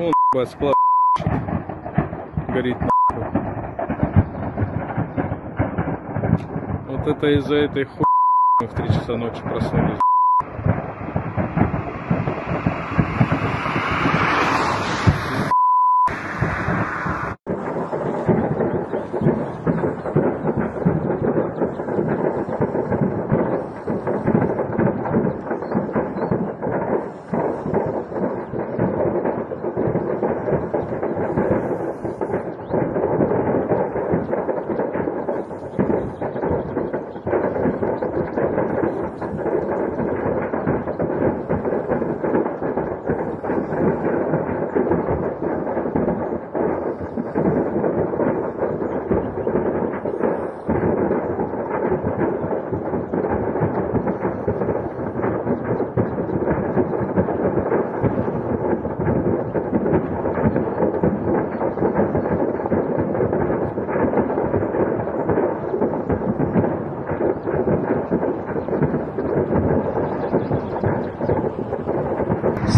Ну он, ебать, сплав***** горит, нахуй. Вот это из-за этой хуй мы в 3 часа ночи проснулись.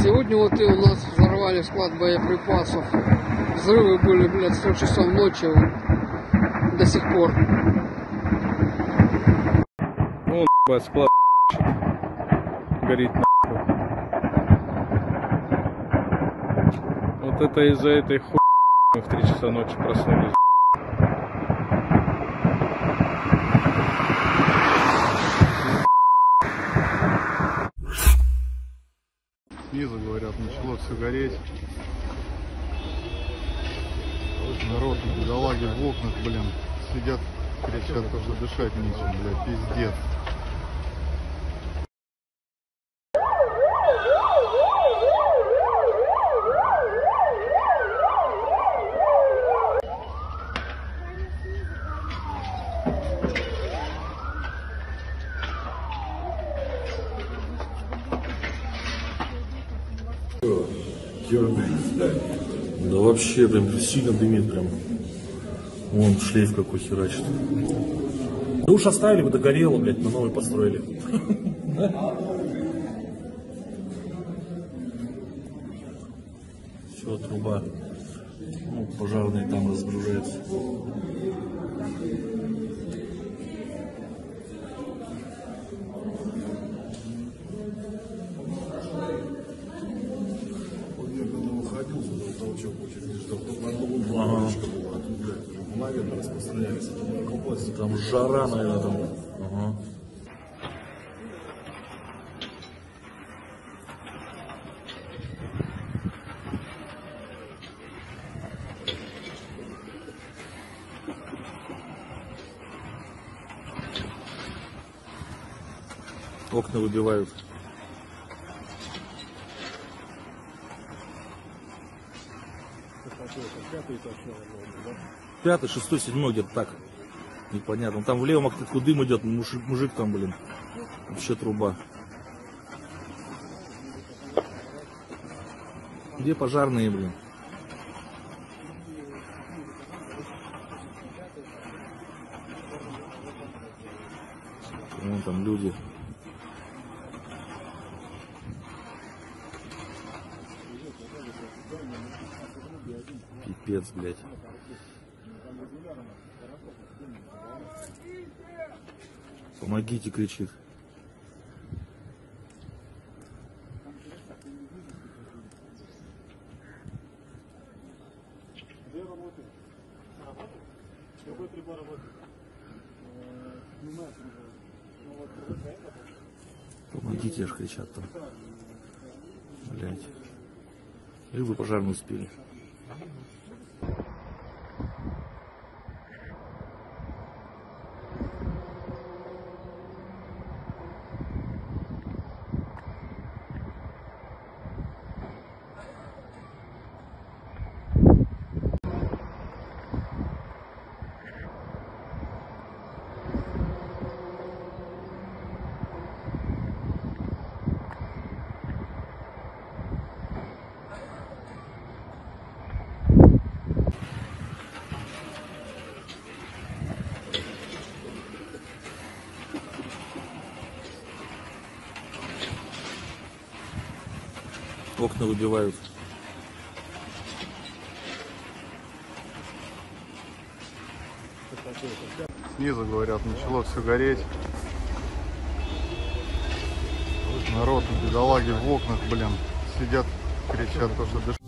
Сегодня вот и у нас взорвали склад боеприпасов. Взрывы были, блядь, в 3 часов ночи до сих пор. Ну, ебать, склад горит, нахуй. Вот это из-за этой хуй мы в 3 часа ночи проснулись. Снизу, говорят, начало все гореть. Народ, бедолаги в окнах, блин, сидят, кричат, что дышать нечем, блядь, пиздец. Да вообще прям сильно дымит, прям вон шлейф какой херачит. Душ оставили бы, догорело, блядь, на новый построили. Все, труба. Ну, пожарные там разгружаются. Там жара, наверное, там. Ага. Окна выбивают. Пятый, шестой, седьмой где-то так. Непонятно. Там в левом окне дым идет, мужик там, блин. Вообще труба. Где пожарные, блин? Вон там люди. Пипец, блядь. Помогите, кричит. Где работает? Работает? Какой прибор работает? Помогите, аж кричат там. Блять. Рыбы пожарные успели. Окна выбивают. Снизу, говорят, начало все гореть. Народ, бедолаги в окнах, блин, сидят, кричат, то, что дышат.